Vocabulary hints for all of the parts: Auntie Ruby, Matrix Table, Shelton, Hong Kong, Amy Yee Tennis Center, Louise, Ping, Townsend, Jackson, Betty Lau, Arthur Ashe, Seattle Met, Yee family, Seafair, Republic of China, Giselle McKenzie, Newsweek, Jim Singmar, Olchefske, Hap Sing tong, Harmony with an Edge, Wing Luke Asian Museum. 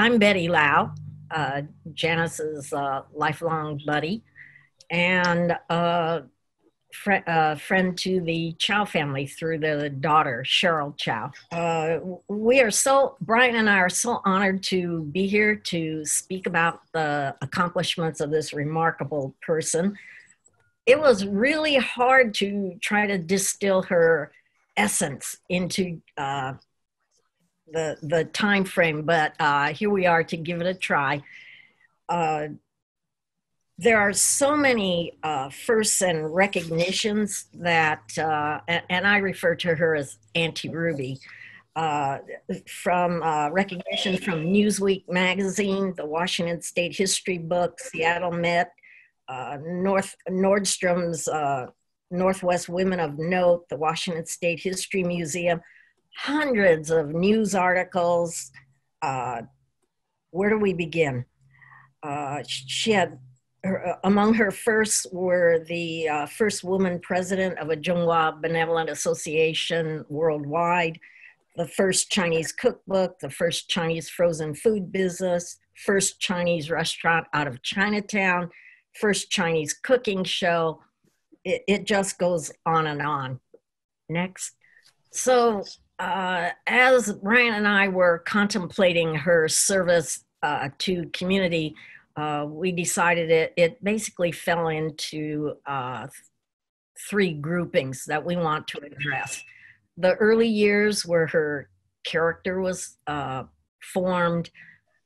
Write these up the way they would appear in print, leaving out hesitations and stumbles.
I'm Betty Lau, Janice's lifelong buddy, and friend to the Chow family through the daughter, Cheryl Chow. Brien and I are so honored to be here to speak about the accomplishments of this remarkable person. It was really hard to try to distill her essence into the time frame, but here we are to give it a try. There are so many firsts and recognitions that, and I refer to her as Auntie Ruby, from recognition from Newsweek magazine, the Washington State History book, Seattle Met, Nordstrom's Northwest Women of Note, the Washington State History Museum, hundreds of news articles. Where do we begin? She had among her firsts were the first woman president of a Chong Wa Benevolent Association worldwide, the first Chinese cookbook, the first Chinese frozen food business, first Chinese restaurant out of Chinatown, first Chinese cooking show. It just goes on and on. Next. So as Ryan and I were contemplating her service to community, we decided it basically fell into three groupings that we want to address. The early years where her character was formed,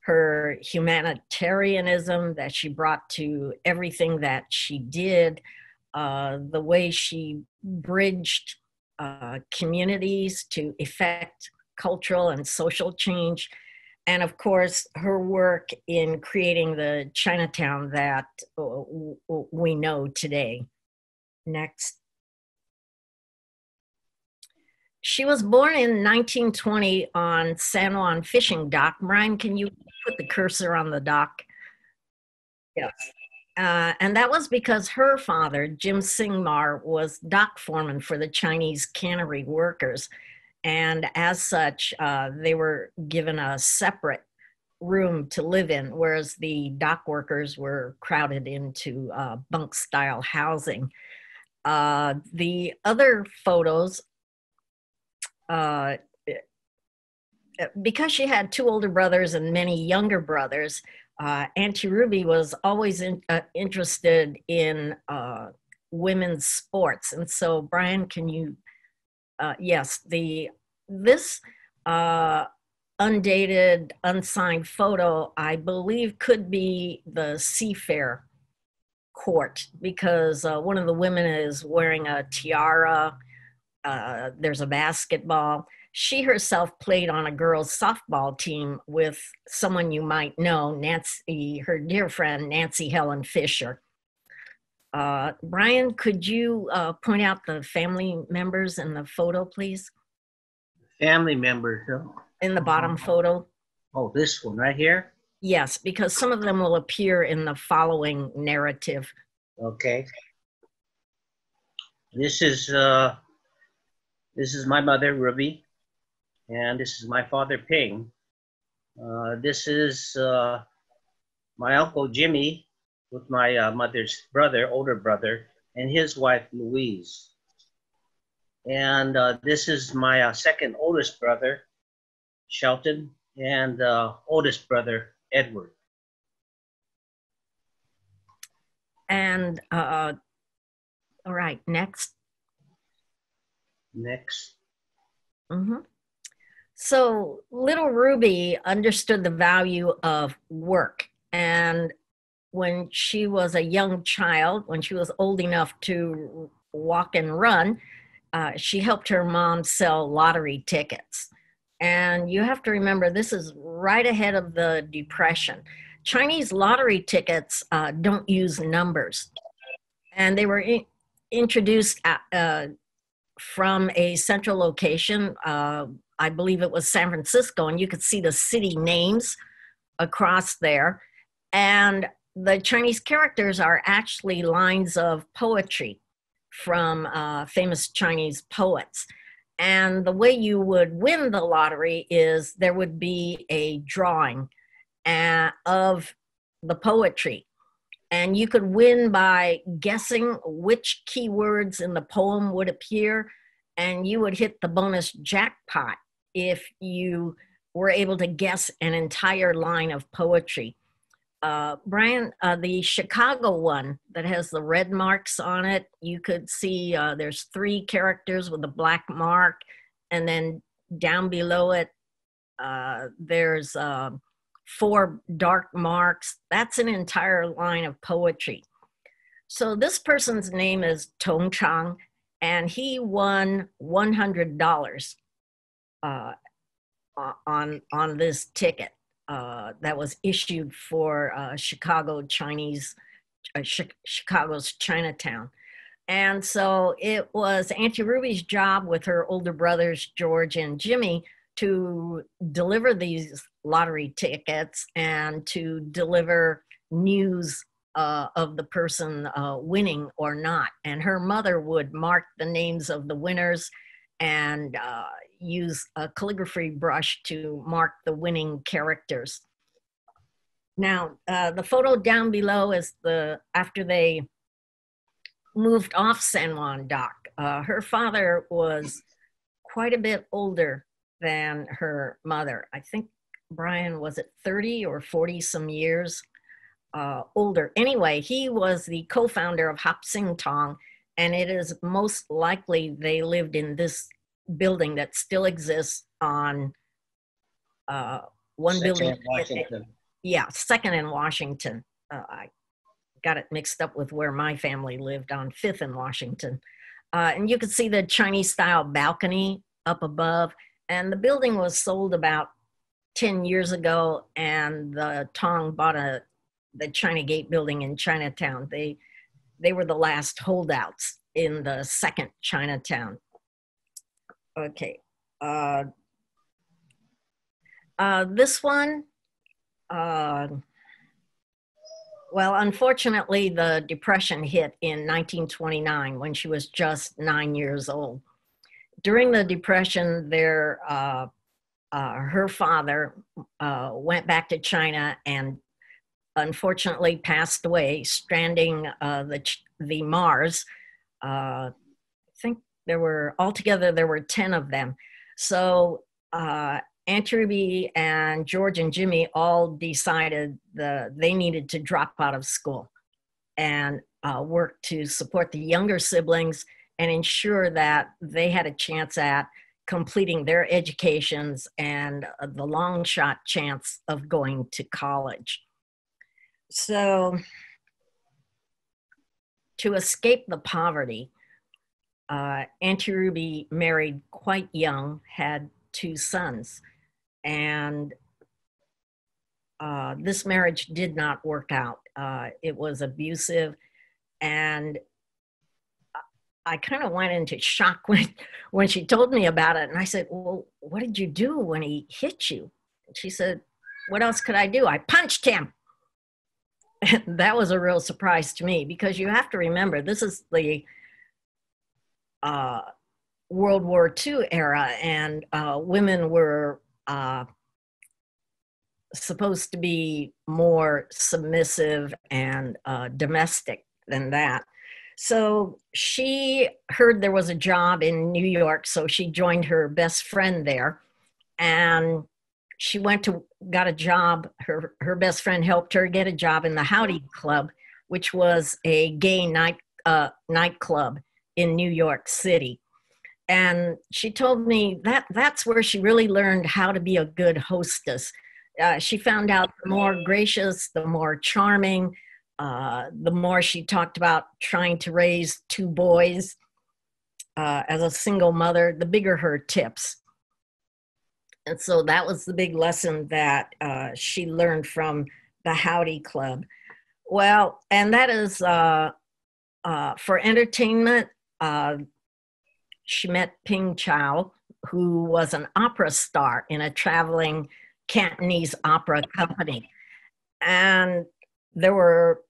her humanitarianism that she brought to everything that she did, the way she bridged communities to effect cultural and social change, and of course, her work in creating the Chinatown that we know today. Next. She was born in 1920 on San Juan fishing dock. Brian, can you put the cursor on the dock? Yes. And that was because her father, Jim Singmar, was dock foreman for the Chinese cannery workers. And as such, they were given a separate room to live in, whereas the dock workers were crowded into bunk-style housing. The other photos, because she had two older brothers and many younger brothers, Auntie Ruby was always interested in women's sports. And so, Brian, can you... yes, this undated, unsigned photo, I believe, could be the Seafair court, because one of the women is wearing a tiara. There's a basketball. She herself played on a girls' softball team with someone you might know, Nancy, her dear friend, Nancy Helen Fisher. Brian, could you point out the family members in the photo, please? Family members? In the bottom photo. Oh, this one right here? Yes, because some of them will appear in the following narrative. Okay. This is my mother, Ruby, and this is my father, Ping. This is my uncle, Jimmy, with my mother's brother, older brother, and his wife, Louise. And this is my second oldest brother, Shelton, and oldest brother, Edward. And, all right, next. Next. Mm-hmm. So little Ruby understood the value of work, and when she was a young child, when she was old enough to walk and run, she helped her mom sell lottery tickets. And you have to remember, this is right ahead of the Depression. Chinese lottery tickets don't use numbers. And they were introduced from a central location. I believe it was San Francisco, and you could see the city names across there. And the Chinese characters are actually lines of poetry from famous Chinese poets. And the way you would win the lottery is there would be a drawing, of the poetry. And you could win by guessing which keywords in the poem would appear, and you would hit the bonus jackpot if you were able to guess an entire line of poetry. Brien, the Chicago one that has the red marks on it, you could see there's three characters with a black mark, and then down below it, there's four dark marks. That's an entire line of poetry. So this person's name is Tong Chang, and he won $100 on this ticket that was issued for Chicago's Chinatown. And so it was Auntie Ruby's job with her older brothers, George and Jimmy, to deliver these lottery tickets and to deliver news of the person winning or not. And her mother would mark the names of the winners and use a calligraphy brush to mark the winning characters. Now, the photo down below is after they moved off San Juan Dock. Her father was quite a bit older than her mother. I think Brien was at 30 or 40 some years older. Anyway, he was the co-founder of Hap Sing Tong, and it is most likely they lived in this building that still exists on one building. Washington. Yeah, Second and Washington. I got it mixed up with where my family lived on Fifth and Washington. And you can see the Chinese style balcony up above. And the building was sold about 10 years ago, and the Tong bought the China Gate building in Chinatown. They were the last holdouts in the second Chinatown. Okay. This one, well, unfortunately, the Depression hit in 1929 when she was just 9 years old. During the Depression, her father went back to China and unfortunately passed away, stranding the Mars. I think altogether there were 10 of them. So Auntie Ruby and George and Jimmy all decided they needed to drop out of school and work to support the younger siblings and ensure that they had a chance at completing their educations and the long shot chance of going to college. So to escape the poverty, Auntie Ruby married quite young, had two sons, and this marriage did not work out. It was abusive, and I kind of went into shock when she told me about it. And I said, well, what did you do when he hit you? And she said, what else could I do? I punched him. And that was a real surprise to me, because you have to remember, this is the World War II era, and women were supposed to be more submissive and domestic than that. So she heard there was a job in New York, so she joined her best friend there, and she got a job. Her best friend helped her get a job in the Howdy Club, which was a gay nightclub in New York City. And she told me that's where she really learned how to be a good hostess. She found out the more gracious, the more charming, the more she talked about trying to raise two boys as a single mother, the bigger her tips. And so that was the big lesson that she learned from the Howdy Club. Well, and that is for entertainment, she met Ping Chow, who was an opera star in a traveling Cantonese opera company. And there were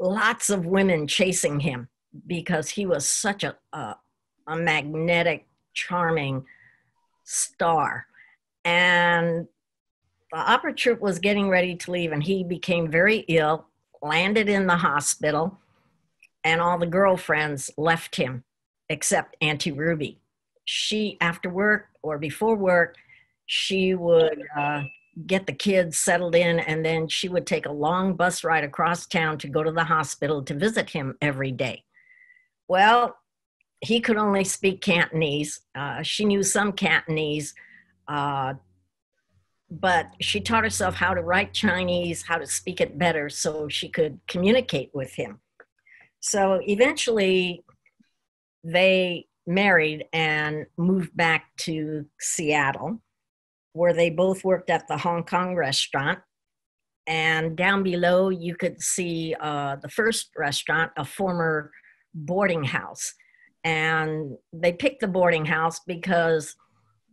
lots of women chasing him because he was such a magnetic, charming star. And The opera troupe was getting ready to leave, and he became very ill, landed in the hospital, and all the girlfriends left him, except Auntie Ruby. She, after work or before work, she would get the kids settled in, and then she would take a long bus ride across town to go to the hospital to visit him every day. Well, he could only speak Cantonese. She knew some Cantonese, but she taught herself how to write Chinese, how to speak it better so she could communicate with him. So eventually they married and moved back to Seattle, where they both worked at the Hong Kong restaurant. And down below, you could see the first restaurant, a former boarding house. And they picked the boarding house because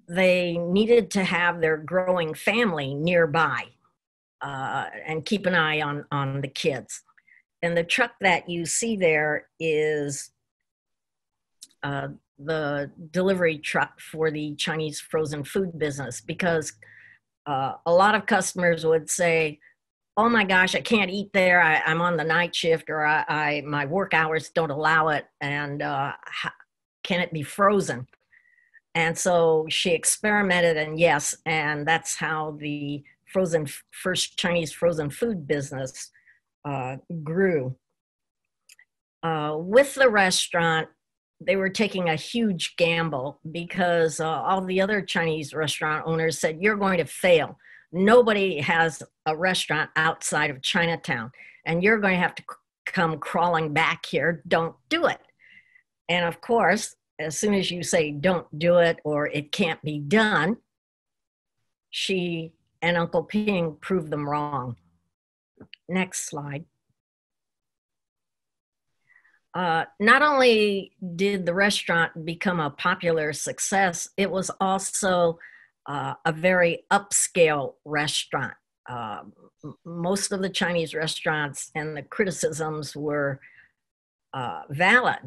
they needed to have their growing family nearby and keep an eye on the kids. And the truck that you see there is the delivery truck for the Chinese frozen food business, because a lot of customers would say, oh my gosh, I can't eat there. I'm on the night shift, or my work hours don't allow it. And can it be frozen? And so she experimented, and yes, and that's how the first Chinese frozen food business grew. With the restaurant, they were taking a huge gamble, because all the other Chinese restaurant owners said, you're going to fail. Nobody has a restaurant outside of Chinatown, and you're going to have to come crawling back here. Don't do it. And of course, as soon as you say don't do it, or it can't be done, she and Uncle Ping proved them wrong. Next slide. Not only did the restaurant become a popular success, it was also a very upscale restaurant. Most of the Chinese restaurants, and the criticisms were valid.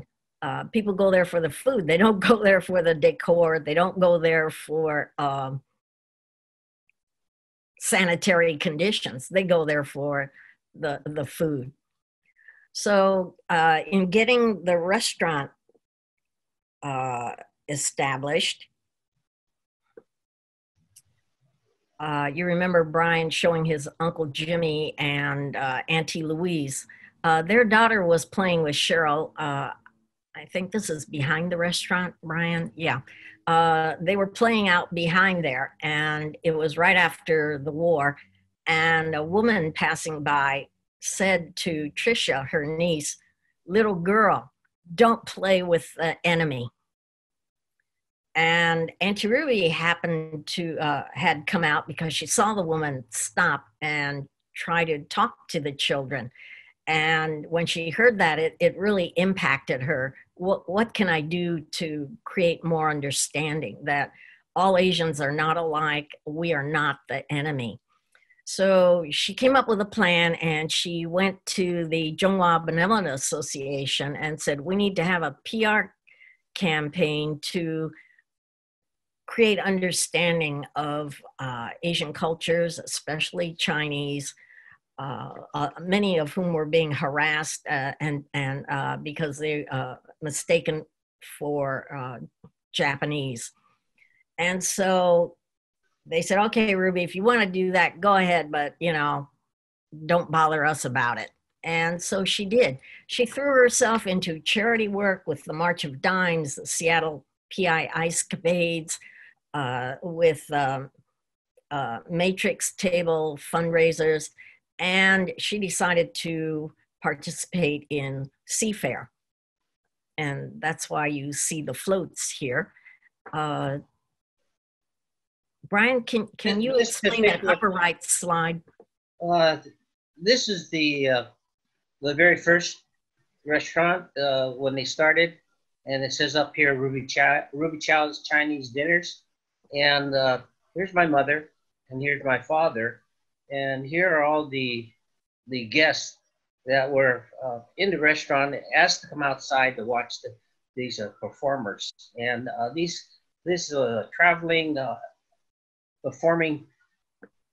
People go there for the food. They don't go there for the decor. They don't go there for sanitary conditions. They go there for the food. So in getting the restaurant established, you remember Brien showing his Uncle Jimmy and Auntie Louise. Their daughter was playing with Cheryl. I think this is behind the restaurant, Brien. Yeah. They were playing out behind there, and it was right after the war. And a woman passing by said to Tricia, her niece, little girl, don't play with the enemy. And Auntie Ruby happened to, had come out because she saw the woman stop and try to talk to the children. And when she heard that, it really impacted her. What can I do to create more understanding that all Asians are not alike, we are not the enemy? So she came up with a plan, and she went to the Chong Wa Benevolent Association and said, we need to have a PR campaign to create understanding of Asian cultures, especially Chinese, many of whom were being harassed and because they mistaken for Japanese. And so they said, okay, Ruby, if you want to do that, go ahead, but, you know, don't bother us about it. And so she did. She threw herself into charity work with the March of Dimes, the Seattle PI Ice Capades, with Matrix Table fundraisers, and she decided to participate in Seafair. And that's why you see the floats here. Brien, can you explain that upper right slide? This is the very first restaurant when they started, and it says up here Ruby Chow's Chinese Dinners, and here's my mother, and here's my father, and here are all the guests that were in the restaurant, asked to come outside to watch these performers, and this traveling performing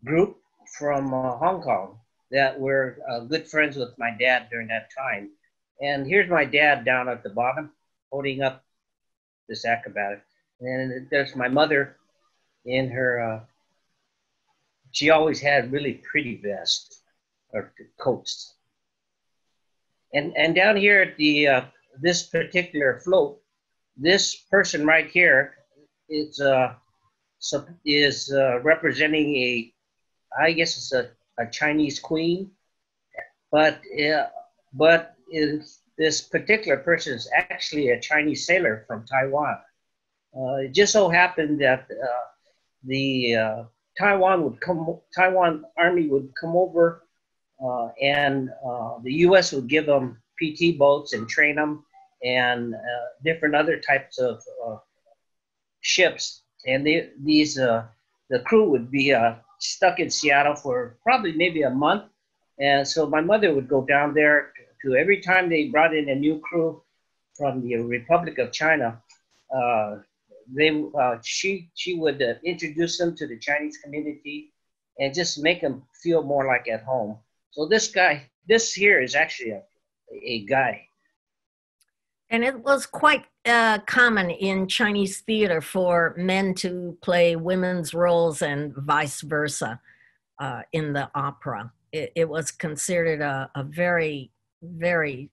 group from Hong Kong that were good friends with my dad during that time. And here's my dad down at the bottom holding up this acrobatic. And then there's my mother in her, she always had really pretty vests or coats. And down here at the, this particular float, this person right here is representing a, I guess it's a Chinese queen, but this particular person is actually a Chinese sailor from Taiwan. It just so happened that Taiwan Army would come over and the U.S. would give them PT boats and train them and different other types of ships. And the crew would be stuck in Seattle for probably maybe a month. And so my mother would go down there to every time they brought in a new crew from the Republic of China, she would introduce them to the Chinese community and just make them feel more like at home. So this guy, this here is actually a guy. And it was quite common in Chinese theater for men to play women's roles and vice versa in the opera. It was considered a very, very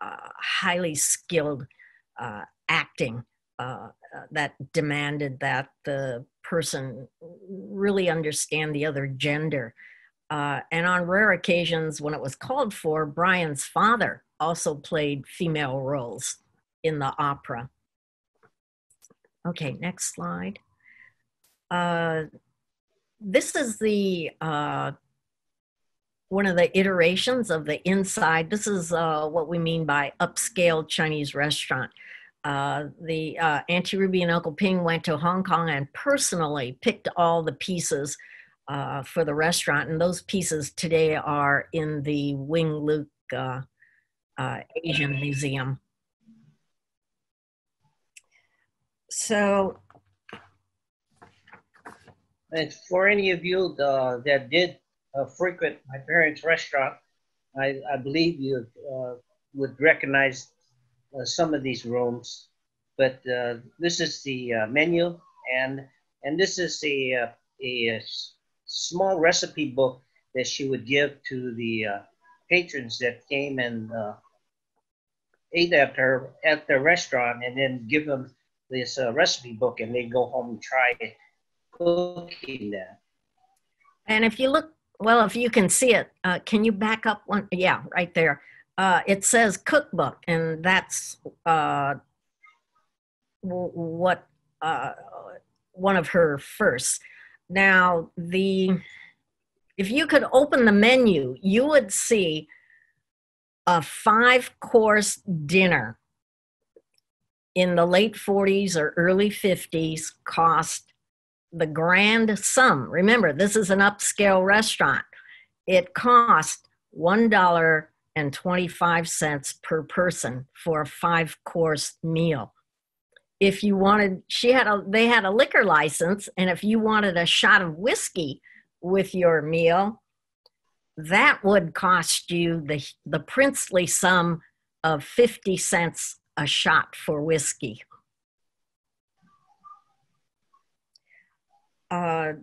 highly skilled acting that demanded that the person really understand the other gender. And on rare occasions when it was called for, Brian's father also played female roles in the opera. Okay, next slide. This is the one of the iterations of the inside. This is what we mean by upscale Chinese restaurant. The Auntie Ruby and Uncle Ping went to Hong Kong and personally picked all the pieces for the restaurant, and those pieces today are in the Wing Luke Asian Museum. So, and for any of you that did frequent my parents' restaurant, I believe you would recognize some of these rooms. But this is the menu, and this is a small recipe book that she would give to the patrons that came and ate at the restaurant, and then give them this recipe book, and they go home and try cooking that. And if you look, well, if you can see it, can you back up one? Yeah, right there. It says cookbook, and that's what one of her firsts. Now, if you could open the menu, you would see a 5-course dinner in the late 40s or early 50s cost the grand sum. Remember, this is an upscale restaurant. It cost $1.25 per person for a 5-course meal. If you wanted, they had a liquor license, and if you wanted a shot of whiskey with your meal, that would cost you the princely sum of 50 cents a shot for whiskey. Now,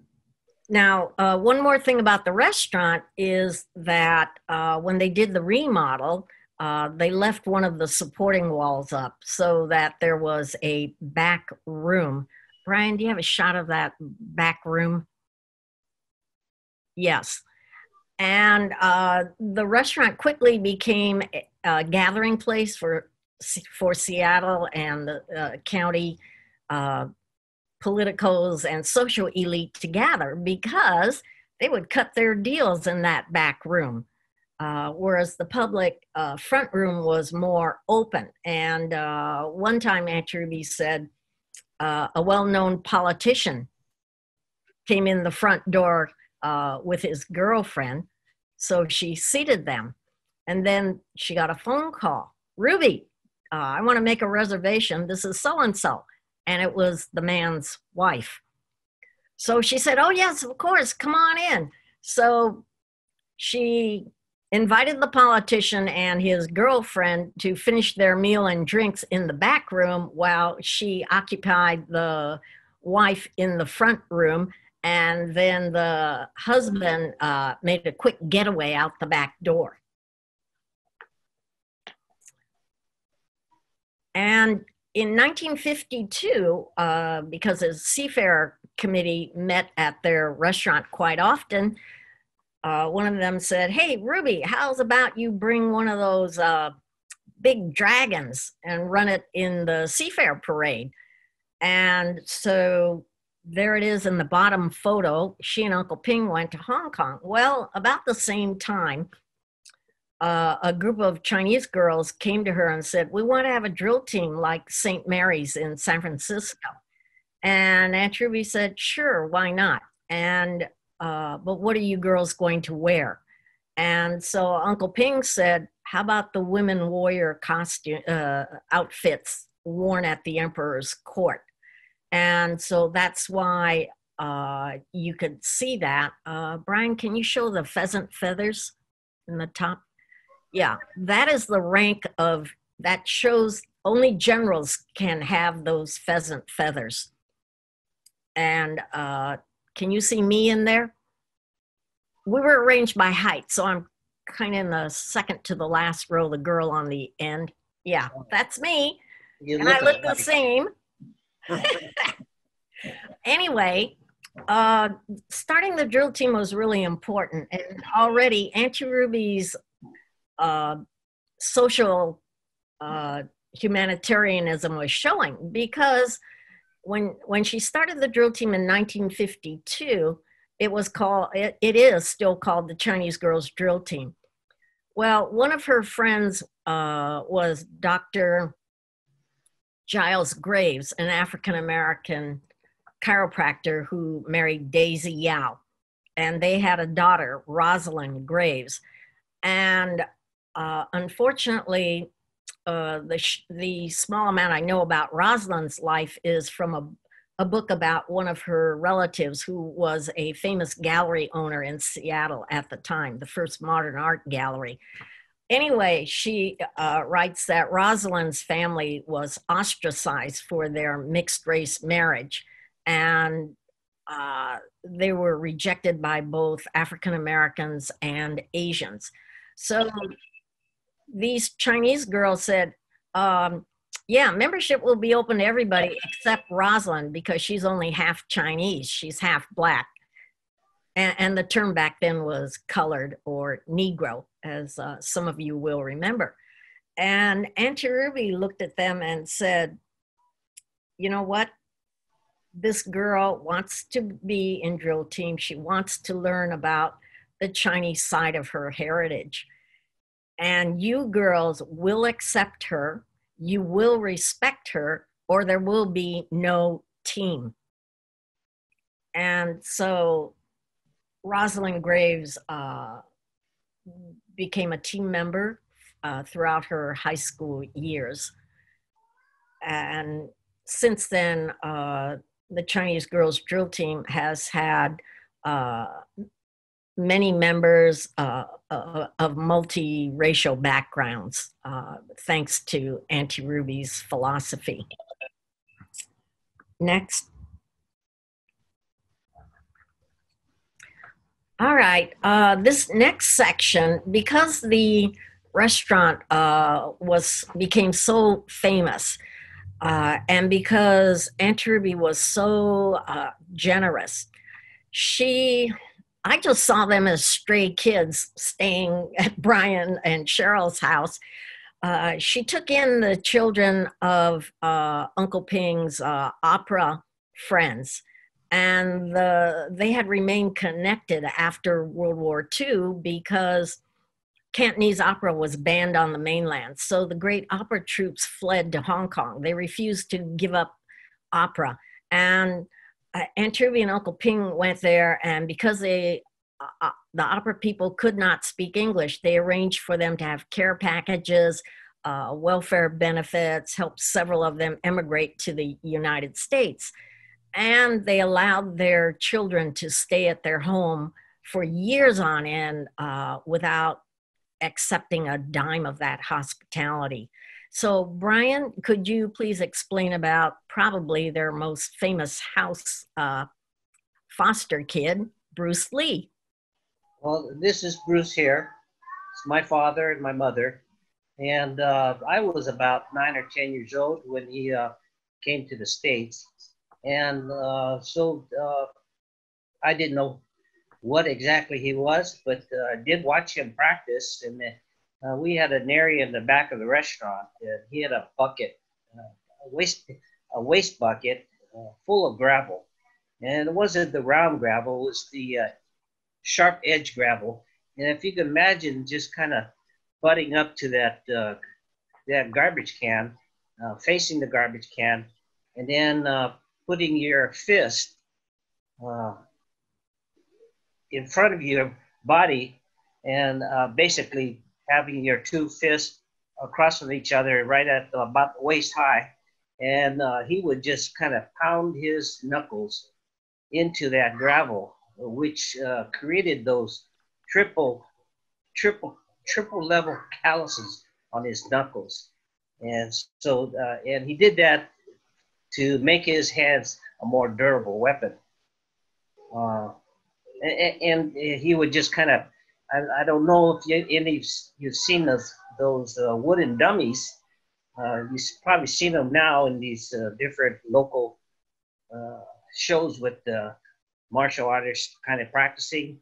one more thing about the restaurant is that when they did the remodel, they left one of the supporting walls up so that there was a back room. Brian, do you have a shot of that back room? Yes. And the restaurant quickly became a gathering place for Seattle and the county politicos and social elite to gather, because they would cut their deals in that back room. Whereas the public front room was more open. And one time Auntie Ruby said a well-known politician came in the front door with his girlfriend. So she seated them. And then she got a phone call. Ruby, I want to make a reservation. This is so-and-so. And it was the man's wife. So she said, oh yes, of course, come on in. So she invited the politician and his girlfriend to finish their meal and drinks in the back room while she occupied the wife in the front room. And then the husband made a quick getaway out the back door. And in 1952, because the Seafair committee met at their restaurant quite often, one of them said, hey, Ruby, how's about you bring one of those big dragons and run it in the Seafair parade? And so there it is in the bottom photo. She and Uncle Ping went to Hong Kong. Well, about the same time, a group of Chinese girls came to her and said, we want to have a drill team like St. Mary's in San Francisco. And Aunt Ruby said, sure, why not? And, but what are you girls going to wear? And so Uncle Ping said, how about the women warrior costume outfits worn at the emperor's court? And so that's why you could see that. Brien, can you show the pheasant feathers in the top? Yeah, that is the rank of, that shows only generals can have those pheasant feathers. And can you see me in there? We were arranged by height, so I'm kind of in the second to the last row, the girl on the end. Yeah, that's me. And I look the same. Anyway, starting the drill team was really important. And already Auntie Ruby's social humanitarianism was showing, because when she started the drill team in 1952, it was called, it is still called the Chinese Girls Drill Team. Well, one of her friends was Dr. Giles Graves, an African-American chiropractor who married Daisy Yao. And they had a daughter, Rosalind Graves. And unfortunately, the small amount I know about Rosalind's life is from a book about one of her relatives who was a famous gallery owner in Seattle at the time, the first modern art gallery. Anyway, she writes that Rosalind's family was ostracized for their mixed race marriage, and they were rejected by both African Americans and Asians. So these Chinese girls said, yeah, membership will be open to everybody except Rosalind, because she's only half Chinese, she's half black. And the term back then was colored or Negro, as some of you will remember. And Auntie Ruby looked at them and said, you know what? This girl wants to be in drill team. She wants to learn about the Chinese side of her heritage. And you girls will accept her, you will respect her, or there will be no team. And so Rosalind Graves became a team member throughout her high school years. And since then, the Chinese Girls Drill Team has had many members of multiracial backgrounds, thanks to Auntie Ruby's philosophy. Next. All right, this next section, because the restaurant became so famous, and because Auntie Ruby was so generous, I just saw them as stray kids staying at Brien and Cheryl's house. She took in the children of Uncle Ping's opera friends. And they had remained connected after World War II because Cantonese opera was banned on the mainland. So the great opera troupes fled to Hong Kong. They refused to give up opera. And Aunt Ruby and Uncle Ping went there, and because the opera people could not speak English, they arranged for them to have care packages, welfare benefits, helped several of them emigrate to the United States. And they allowed their children to stay at their home for years on end without accepting a dime of that hospitality. So Brien, could you please explain about probably their most famous house foster kid, Bruce Lee? Well, this is Bruce here. It's my father and my mother. And I was about 9 or 10 years old when he came to the States. And I didn't know what exactly he was, but I did watch him practice. And we had an area in the back of the restaurant, and he had a bucket, a waste bucket full of gravel. And it wasn't the round gravel, it was the sharp edge gravel. And if you can imagine just kind of butting up to that, that garbage can, facing the garbage can, and then putting your fist in front of your body and basically having your two fists across from each other right at about waist high. And he would just kind of pound his knuckles into that gravel, which created those triple level calluses on his knuckles. And so, and he did that to make his hands a more durable weapon. And he would just kind of, I don't know if you've seen those wooden dummies. You've probably seen them now in these different local shows with martial artists kind of practicing.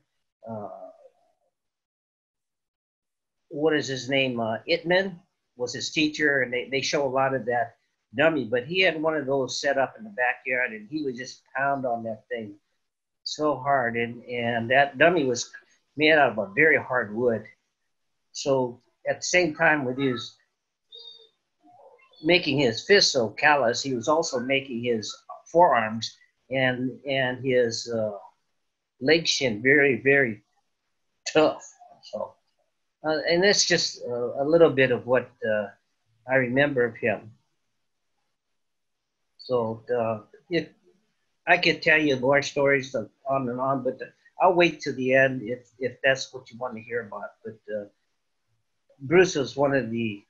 What is his name? Ip Man was his teacher, and they show a lot of that dummy, but he had one of those set up in the backyard, and he would just pound on that thing so hard, and that dummy was made out of a very hard wood. So at the same time with his making his fist so callous, he was also making his forearms and his leg shin very, very tough. So, and that's just a little bit of what I remember of him. So I could tell you more stories on and on, but I'll wait to the end if that's what you want to hear about. But Bruce was one of the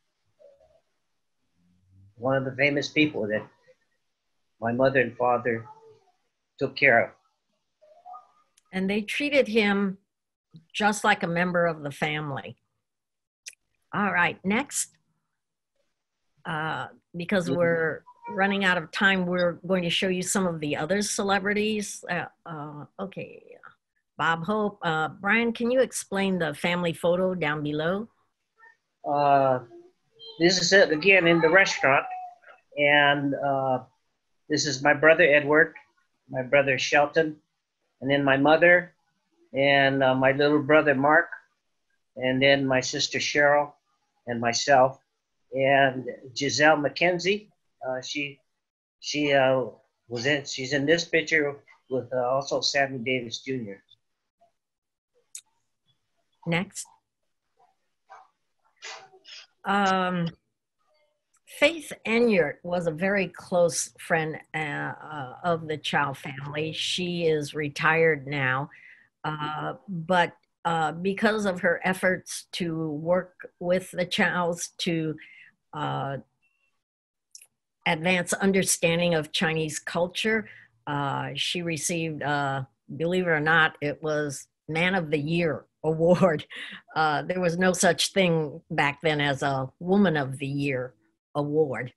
famous people that my mother and father took care of. And they treated him just like a member of the family. All right, next, because we're running out of time, we're going to show you some of the other celebrities. Okay, Bob Hope. Brien, can you explain the family photo down below? This is it again in the restaurant. And this is my brother Edward, my brother Shelton, and then my mother, and my little brother Mark, and then my sister Cheryl, and myself, and Giselle McKenzie. She was in. She's in this picture with also Sammy Davis Jr. Next, Faith Enyart was a very close friend of the Chow family. She is retired now, but because of her efforts to work with the Chows to advanced understanding of Chinese culture. She received, believe it or not, it was Man of the Year award. There was no such thing back then as a Woman of the Year award.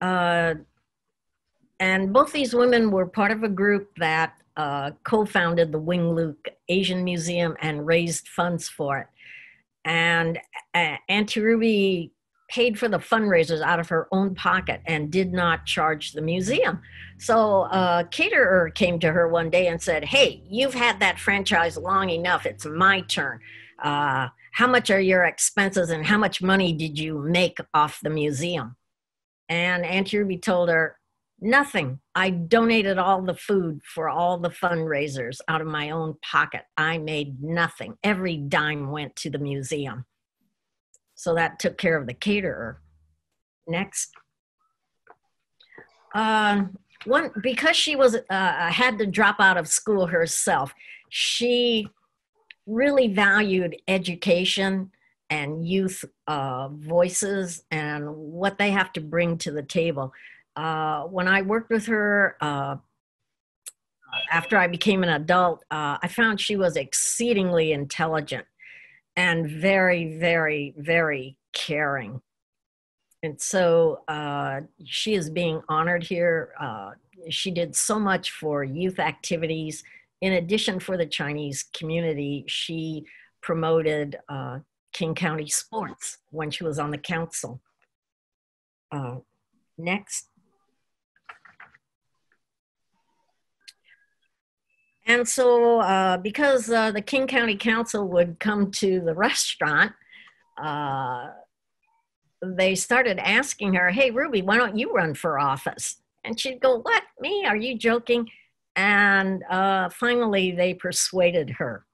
And both these women were part of a group that co-founded the Wing Luke Asian Museum and raised funds for it. And Auntie Ruby paid for the fundraisers out of her own pocket and did not charge the museum. So a caterer came to her one day and said, hey, you've had that franchise long enough, it's my turn. How much are your expenses and how much money did you make off the museum? And Auntie Ruby told her, nothing. I donated all the food for all the fundraisers out of my own pocket. I made nothing. Every dime went to the museum. So that took care of the caterer. Next. one, because she was had to drop out of school herself, she really valued education and youth voices and what they have to bring to the table. When I worked with her after I became an adult, I found she was exceedingly intelligent and very, very, very caring. And so she is being honored here. She did so much for youth activities. In addition, for the Chinese community, she promoted King County sports when she was on the council. Next. And so because the King County Council would come to the restaurant, they started asking her, hey, Ruby, why don't you run for office? And she'd go, what, me? Are you joking? And finally, they persuaded her.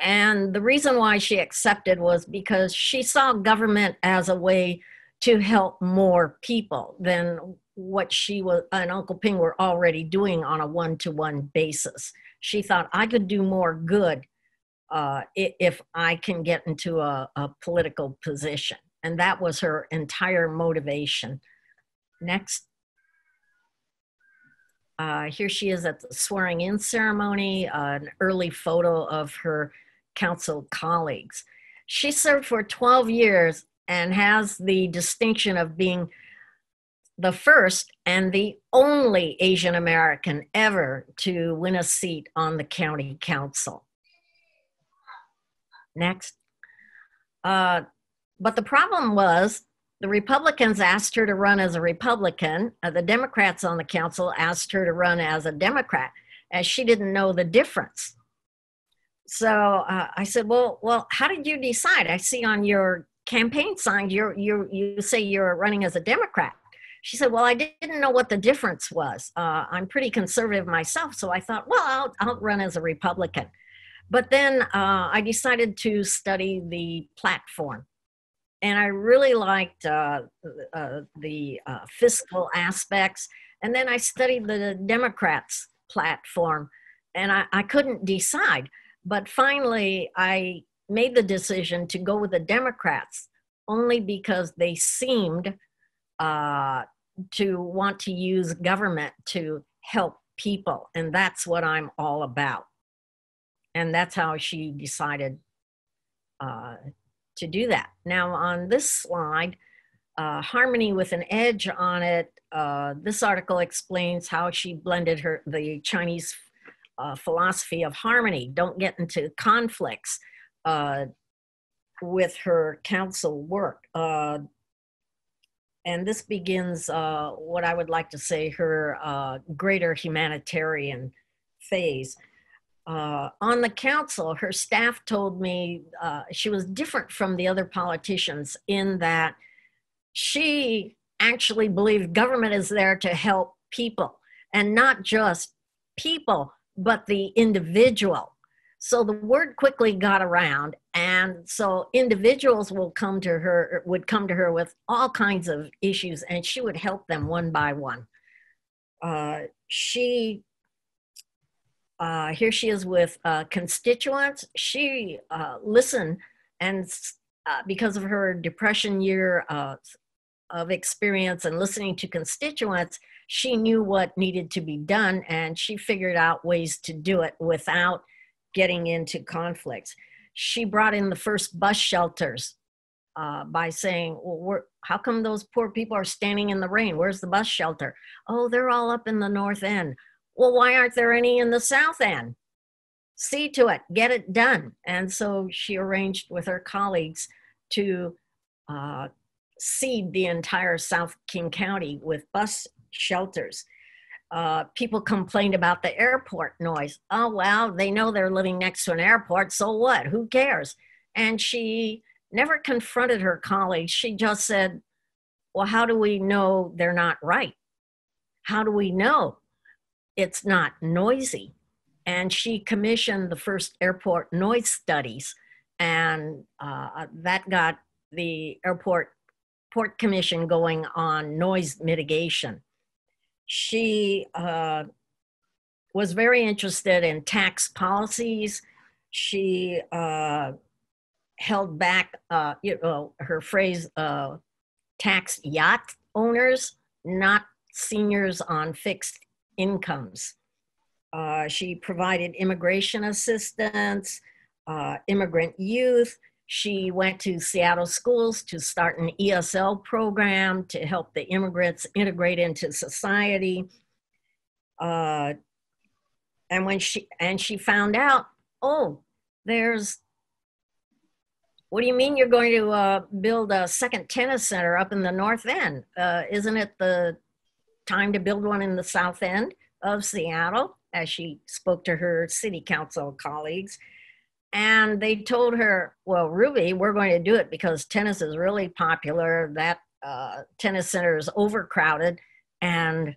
And the reason why she accepted was because she saw government as a way to help more people than what she was, and Uncle Ping were already doing on a one-to-one basis. She thought, I could do more good if I can get into a political position. And that was her entire motivation. Next. Here she is at the swearing-in ceremony, an early photo of her council colleagues. She served for 12 years and has the distinction of being the first and the only Asian American ever to win a seat on the county council. Next. But the problem was, the Republicans asked her to run as a Republican. The Democrats on the council asked her to run as a Democrat, as she didn't know the difference. So I said, well, how did you decide? I see on your campaign sign, you say you're running as a Democrat. She said, well, I didn't know what the difference was. I'm pretty conservative myself, so I thought, well, I'll run as a Republican. But then I decided to study the platform. And I really liked the fiscal aspects. And then I studied the Democrats' platform, and I couldn't decide. But finally, I made the decision to go with the Democrats only because they seemed to want to use government to help people. And that's what I'm all about. And that's how she decided to do that. Now on this slide, Harmony with an Edge on it, this article explains how she blended the Chinese philosophy of harmony, don't get into conflicts, with her council work. And this begins what I would like to say her greater humanitarian phase. On the council, her staff told me she was different from the other politicians in that she actually believed government is there to help people, and not just people, but the individual. So the word quickly got around, and so individuals would come to her with all kinds of issues, and she would help them one by one. Here she is with constituents. She listened, and because of her depression year of experience and listening to constituents, she knew what needed to be done, and she figured out ways to do it without getting into conflicts. She brought in the first bus shelters by saying, well, how come those poor people are standing in the rain? Where's the bus shelter? Oh, they're all up in the north end. Well, why aren't there any in the south end? See to it, get it done. And so she arranged with her colleagues to seed the entire South King County with bus shelters. People complained about the airport noise. Oh, well, they know they're living next to an airport, so what? Who cares? And she never confronted her colleagues. She just said, well, how do we know they're not right? How do we know it's not noisy? And she commissioned the first airport noise studies, and that got the airport port commission going on noise mitigation. She was very interested in tax policies. She held back, you know, her phrase, tax yacht owners, not seniors on fixed incomes. She provided immigration assistance, immigrant youth. She went to Seattle schools to start an ESL program to help the immigrants integrate into society. And when she found out, oh, there's, what do you mean you're going to build a second tennis center up in the North End? Isn't it the time to build one in the South End of Seattle? As she spoke to her city council colleagues. And they told her, well, Ruby, we're going to do it because tennis is really popular. That tennis center is overcrowded and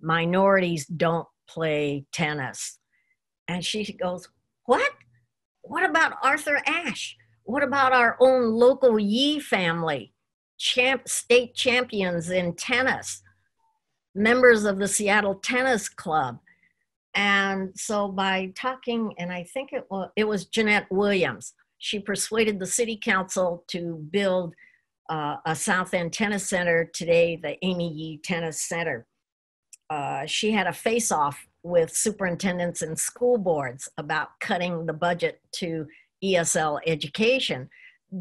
minorities don't play tennis. And she goes, what? What about Arthur Ashe? What about our own local Yee family? State champions in tennis, members of the Seattle Tennis Club. And so by talking, and I think it was Jeanette Williams, she persuaded the city council to build a South End Tennis Center, today the Amy Yee Tennis Center. She had a face-off with superintendents and school boards about cutting the budget to ESL education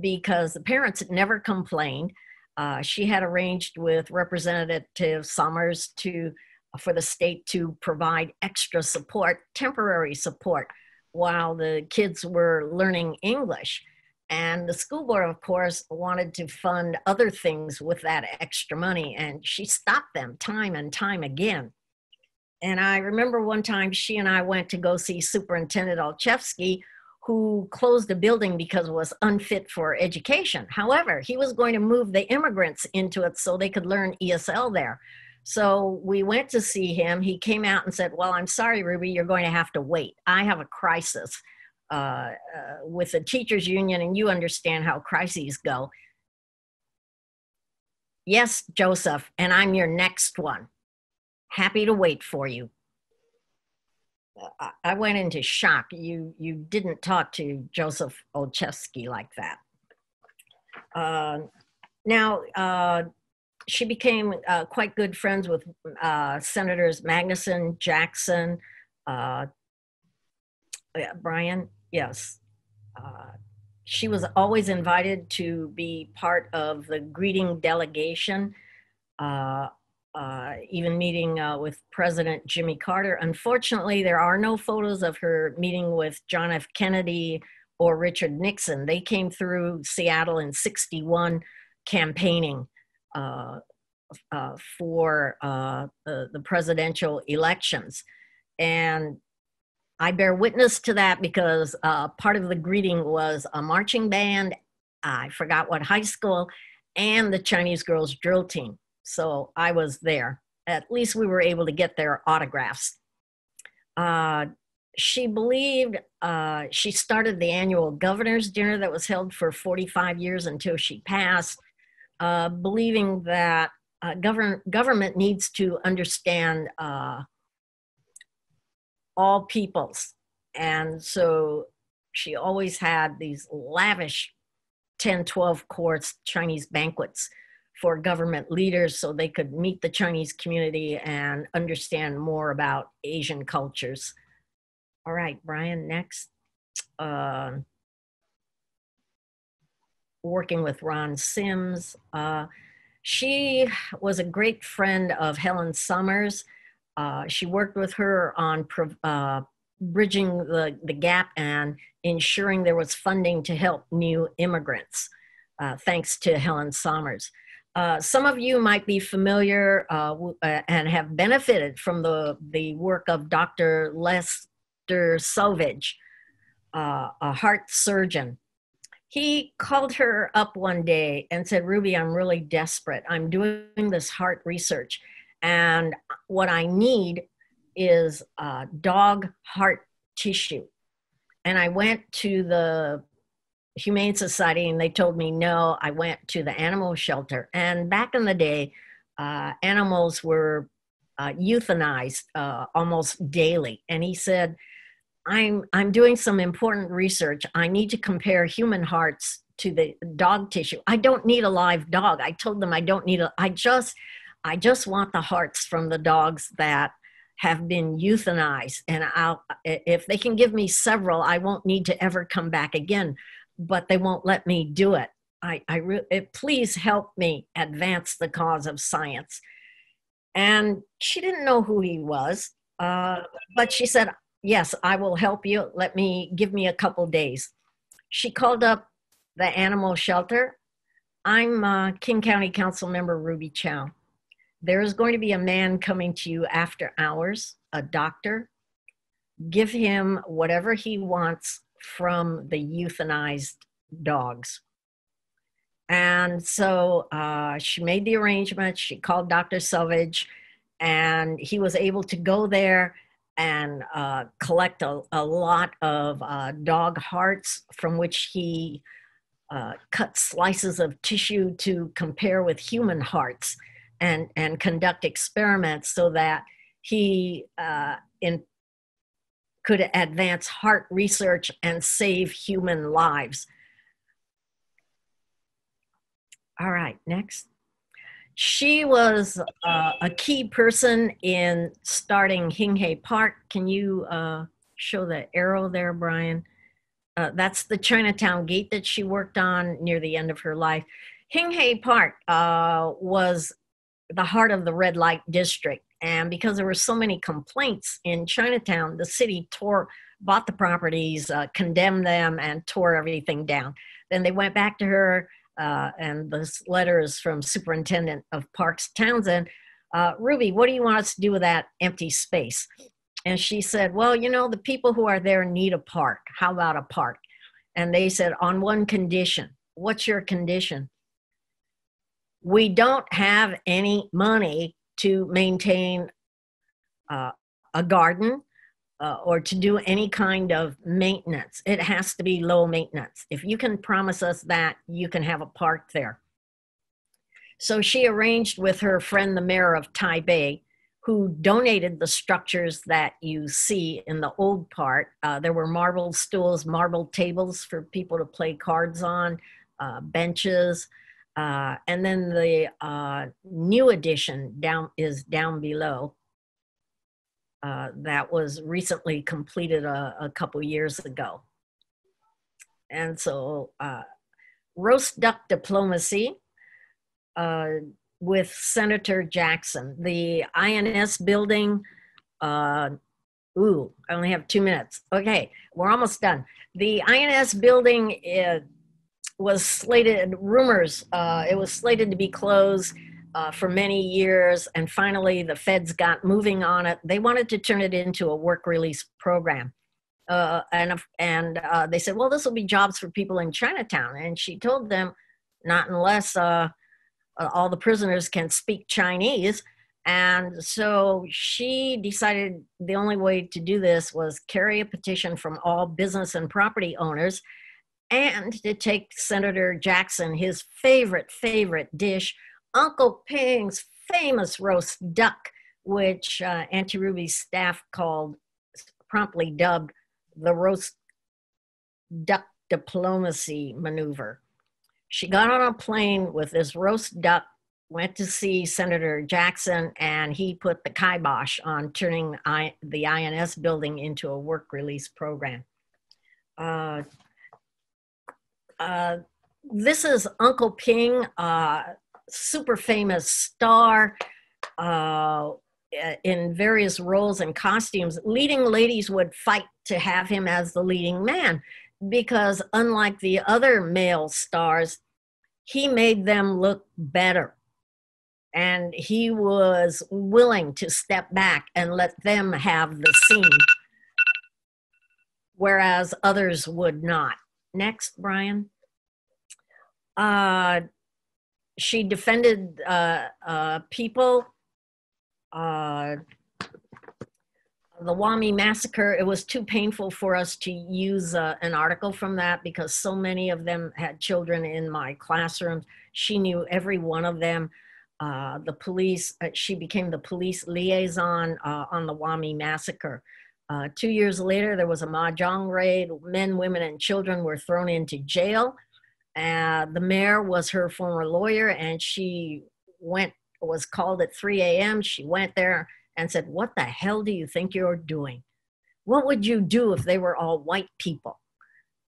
because the parents never complained. She had arranged with Representative Somers for the state to provide extra support, temporary support, while the kids were learning English. And the school board, of course, wanted to fund other things with that extra money, and she stopped them time and time again. And I remember one time she and I went to go see Superintendent Olchefske, who closed the building because it was unfit for education. However, he was going to move the immigrants into it so they could learn ESL there. So we went to see him. He came out and said, well, I'm sorry, Ruby, you're going to have to wait. I have a crisis with the teachers union, and you understand how crises go. Yes, Joseph, and I'm your next one. Happy to wait for you. I went into shock. You didn't talk to Joseph Olchefske like that. She became quite good friends with Senators Magnuson, Jackson, Brien, yes. She was always invited to be part of the greeting delegation, even meeting with President Jimmy Carter. Unfortunately, there are no photos of her meeting with John F. Kennedy or Richard Nixon. They came through Seattle in '61 campaigning for the presidential elections. And I bear witness to that because part of the greeting was a marching band, I forgot what high school, and the Chinese girls drill team. So I was there. At least we were able to get their autographs. She believed, she started the annual governor's dinner that was held for 45 years until she passed. Believing that government needs to understand all peoples. And so she always had these lavish 10, 12 course Chinese banquets for government leaders so they could meet the Chinese community and understand more about Asian cultures. All right, Brien, next. Working with Ron Sims. She was a great friend of Helen Somers. She worked with her on bridging the gap and ensuring there was funding to help new immigrants, thanks to Helen Somers. Some of you might be familiar and have benefited from the work of Dr. Lester Sovich, a heart surgeon. He called her up one day and said, Ruby, I'm really desperate. I'm doing this heart research. And what I need is dog heart tissue. And I went to the Humane Society and they told me no. I went to the animal shelter. And back in the day, animals were euthanized almost daily. And he said, I'm doing some important research. I need to compare human hearts to the dog tissue. I don't need a live dog. I told them I don't need a, I just want the hearts from the dogs that have been euthanized. And I'll, if they can give me several, I won't need to ever come back again, but they won't let me do it. Please help me advance the cause of science. And she didn't know who he was, but she said, yes, I will help you. Give me a couple days. She called up the animal shelter. I'm King County Council member Ruby Chow. There is going to be a man coming to you after hours, a doctor. Give him whatever he wants from the euthanized dogs. And so she made the arrangement. She called Dr. Selvage, and he was able to go there and collect a lot of dog hearts from which he cut slices of tissue to compare with human hearts and conduct experiments so that he could advance heart research and save human lives. All right, next. She was a key person in starting Hing Hay Park. Can you show the arrow there, Brien? That's the Chinatown Gate that she worked on near the end of her life. Hing Hay Park was the heart of the red light district. And because there were so many complaints in Chinatown, the city bought the properties, condemned them, and tore everything down. Then they went back to her. And this letter is from Superintendent of Parks Townsend. Ruby, what do you want us to do with that empty space? And she said, well, you know, the people who are there need a park. How about a park? And they said, on one condition. What's your condition? We don't have any money to maintain a garden or to do any kind of maintenance. It has to be low maintenance. If you can promise us that, you can have a park there. So she arranged with her friend, the mayor of Taipei, who donated the structures that you see in the old part. There were marble stools, marble tables for people to play cards on, benches. And then the new addition is down below. That was recently completed a couple years ago. And so roast duck diplomacy with Senator Jackson. The INS building, ooh, I only have 2 minutes. Okay, we're almost done. The INS building was slated, rumors, it was slated to be closed for many years, and finally the feds got moving on it. They wanted to turn it into a work release program. And they said, well, this will be jobs for people in Chinatown. And she told them, not unless all the prisoners can speak Chinese. And so she decided the only way to do this was carry a petition from all business and property owners and to take Senator Jackson, his favorite dish, Uncle Ping's famous roast duck, which Auntie Ruby's staff promptly dubbed the roast duck diplomacy maneuver. She got on a plane with this roast duck, went to see Senator Jackson, and he put the kibosh on turning the INS building into a work release program. This is Uncle Ping. Super famous star in various roles and costumes. Leading ladies would fight to have him as the leading man because, unlike the other male stars, he made them look better. And he was willing to step back and let them have the scene, whereas others would not. Next, Brien. She defended people. The Wami massacre, it was too painful for us to use an article from that because so many of them had children in my classroom. She knew every one of them. the police, she became the police liaison on the Wami massacre. 2 years later, there was a mahjong raid. Men, women, and children were thrown into jail. The mayor was her former lawyer, and she was called at 3 a.m. She went there and said, "What the hell do you think you're doing? What would you do if they were all white people?"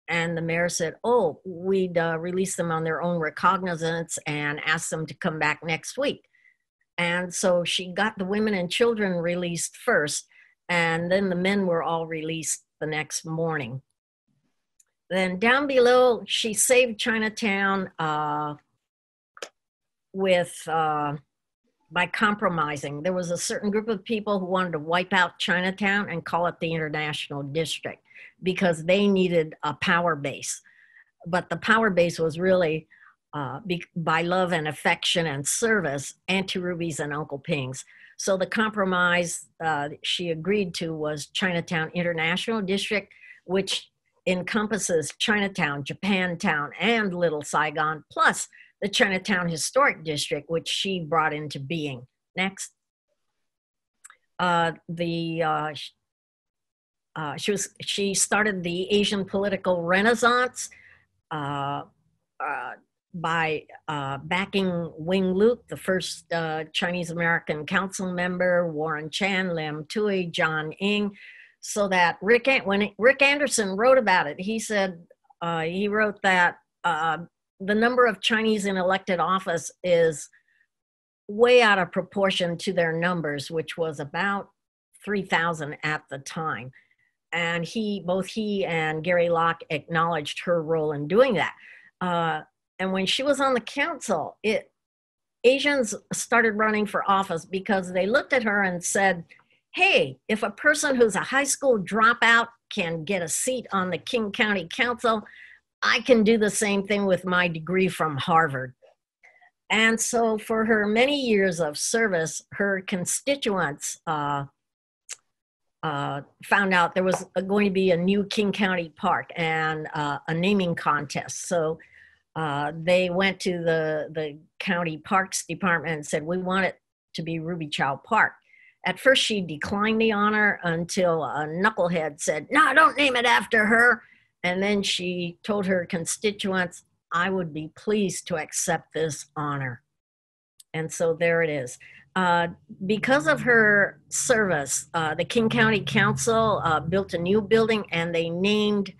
And the mayor said, "Oh, we'd release them on their own recognizance and ask them to come back next week." And so she got the women and children released first, and then the men were all released the next morning. Then down below, she saved Chinatown by compromising. There was a certain group of people who wanted to wipe out Chinatown and call it the International District because they needed a power base. But the power base was really by love and affection and service, Auntie Ruby's and Uncle Ping's. So the compromise she agreed to was Chinatown International District, which encompasses Chinatown, Japantown, and Little Saigon, plus the Chinatown Historic District, which she brought into being. Next. She started the Asian political renaissance by backing Wing Luke, the first Chinese-American council member, Warren Chan, Lam Tui, John Ng, so that when Rick Anderson wrote about it, he said, he wrote that the number of Chinese in elected office is way out of proportion to their numbers, which was about 3,000 at the time. And both he and Gary Locke acknowledged her role in doing that. And when she was on the council, Asians started running for office because they looked at her and said, "Hey, if a person who's a high school dropout can get a seat on the King County Council, I can do the same thing with my degree from Harvard." And so for her many years of service, her constituents found out there was going to be a new King County Park and a naming contest. So they went to the county parks department and said, "We want it to be Ruby Chow Park." At first, she declined the honor until a knucklehead said, "No, don't name it after her." And then she told her constituents, "I would be pleased to accept this honor." And so there it is. Because of her service, the King County Council built a new building and they named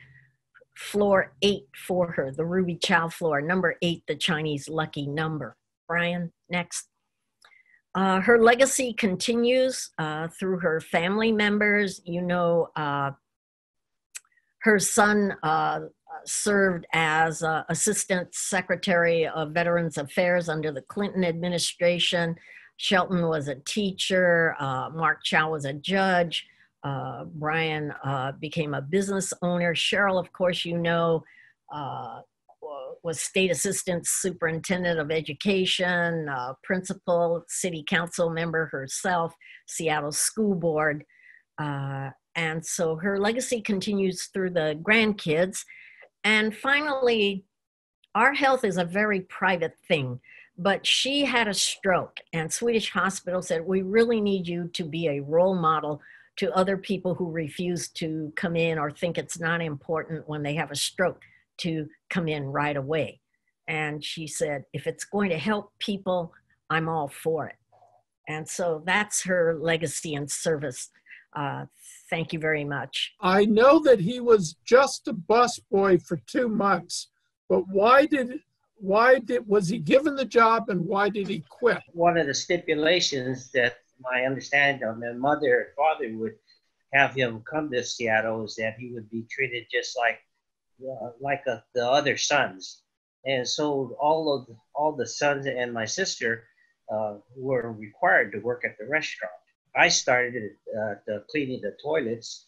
floor 8 for her, the Ruby Chow floor, number 8, the Chinese lucky number. Brien, next. Her legacy continues through her family members. You know, her son served as Assistant Secretary of Veterans Affairs under the Clinton administration. Shelton was a teacher. Mark Chow was a judge. Brien became a business owner. Cheryl, of course, you know, was State Assistant Superintendent of Education, principal, city council member herself, Seattle School Board. And so her legacy continues through the grandkids. And finally, our health is a very private thing, but she had a stroke and Swedish Hospital said, "We really need you to be a role model to other people who refuse to come in or think it's not important when they have a stroke to come in right away." And she said, "If it's going to help people, I'm all for it." And so that's her legacy and service. Thank you very much. I know that he was just a busboy for 2 months, but was he given the job and why did he quit? One of the stipulations that my understanding of my mother and father would have him come to Seattle is that he would be treated just like the other sons. And so all the sons and my sister were required to work at the restaurant. I started cleaning the toilets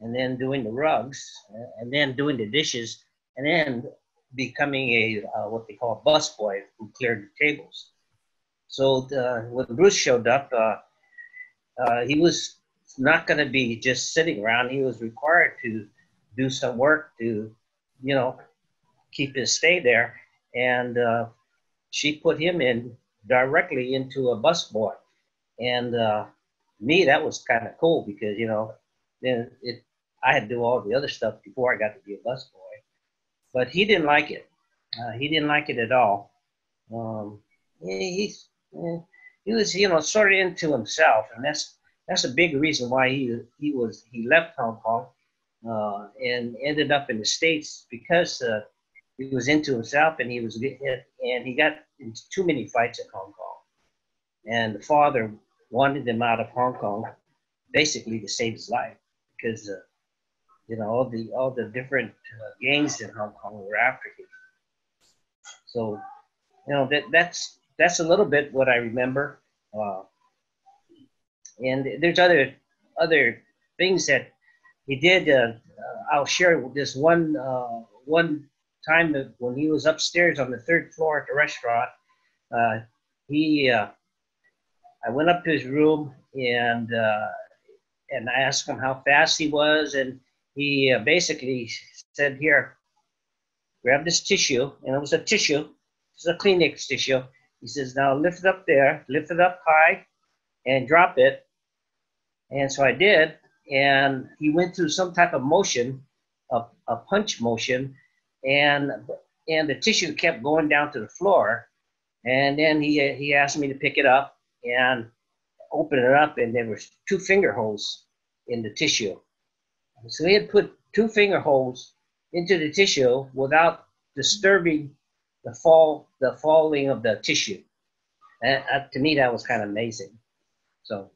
and then doing the rugs and then doing the dishes and then becoming a what they call a busboy who cleared the tables. So when Bruce showed up, he was not going to be just sitting around. He was required to do some work to, you know, keep his stay there. And she put him in directly into a busboy. And me, that was kind of cool because, you know, then I had to do all the other stuff before I got to be a busboy. But he didn't like it. He didn't like it at all. He was, you know, sort of into himself, and that's a big reason why he left Hong Kong and ended up in the States, because he was into himself, and he got into too many fights in Hong Kong, and the father wanted him out of Hong Kong basically to save his life, because you know, all the different gangs in Hong Kong were after him. So, you know, that's a little bit what I remember, and there's other things that he did. I'll share this one time that when he was upstairs on the third floor at the restaurant, I went up to his room and I asked him how fast he was, and he basically said, "Here, grab this tissue," and it was a tissue. It's a Kleenex tissue. He says, "Now lift it up there, lift it up high, and drop it." And so I did, and he went through some type of motion, a punch motion, and the tissue kept going down to the floor. And then he asked me to pick it up and open it up, and there were two finger holes in the tissue. So he had put two finger holes into the tissue without disturbing the falling of the tissue. And to me, that was kind of amazing. So